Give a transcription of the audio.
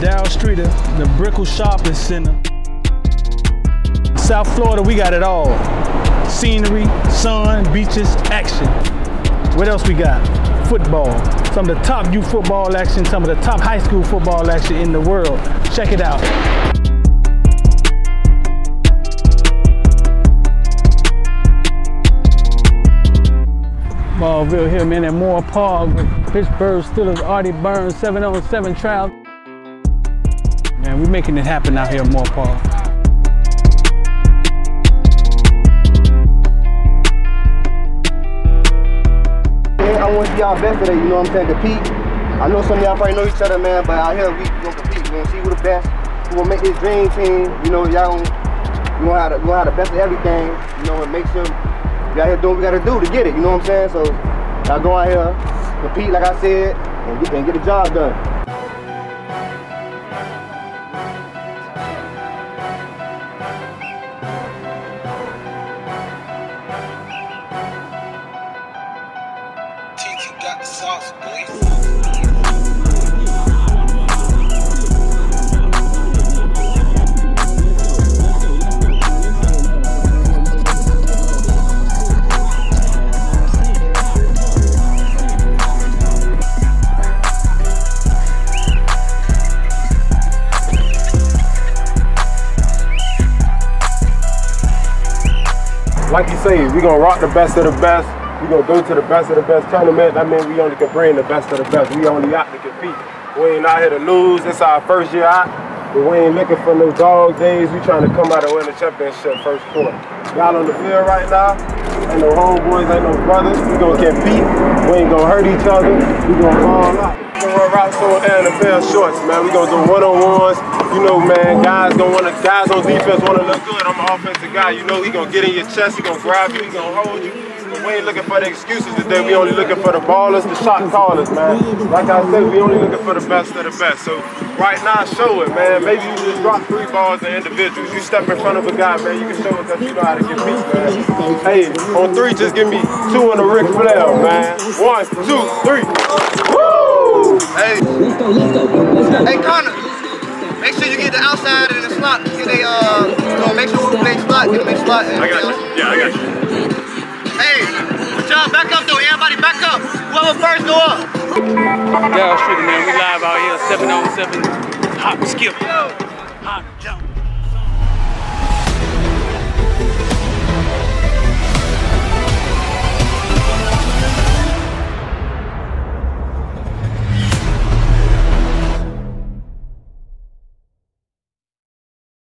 Dow Street, the Brickell Shopping Center. South Florida, we got it all. Scenery, sun, beaches, action. What else we got? Football. Some of the top youth football action, some of the top high school football action in the world. Check it out. Ballville here, man, at Moore Park with Pittsburgh Steelers, Artie Burns, 7-on-7 trial. Man, we're making it happen out here at Moore Park. Man, I want to see y'all best today, you know what I'm saying, compete. I know some of y'all probably know each other, man, but out here we gonna compete. We're gonna see who the best, who gonna make this dream team. You know, y'all gonna have the best of everything, you know, and make sure we out here doing what we gotta do to get it, you know what I'm saying? So, y'all go out here, compete like I said, and get the job done. TT got the sauce, boys. Like you say, we're going to rock the best of the best. We're going to go to the best of the best tournament. That means we only can bring the best of the best. We only out to compete. We ain't out here to lose. It's our first year out. But we ain't looking for no dog days. We trying to come out and win the championship first quarter. Y'all on the field right now. Ain't no homeboys, ain't no brothers. We going to compete. We ain't going to hurt each other. We going to ball out. We're going to rock someone in the pair of shorts, man. We going to do one-on-ones. You know, man, guys on defense want to look good. I'm an offensive guy. You know, he going to get in your chest. He going to grab you. He going to hold you. But we ain't looking for the excuses today. We only looking for the ballers, the shot callers, man. Like I said, we only looking for the best of the best. So right now, show it, man. Maybe you just drop 3 balls to individuals. You step in front of a guy, man, you can show us that you know how to get beat, man. Hey, on 3, just give me 2 and a Ric Flair, man. 1, 2, 3. Woo! Hey. Hey, Connor. Make sure you get the outside and the slot. Get a, make sure we play slot. Get a big slot. I got you. Yeah, I got you. Hey, good job. Back up, though. Everybody back up. Whoever first, go up. Down Street, man. We live out here. 7-on-7. Hop, skip. Hop, jump.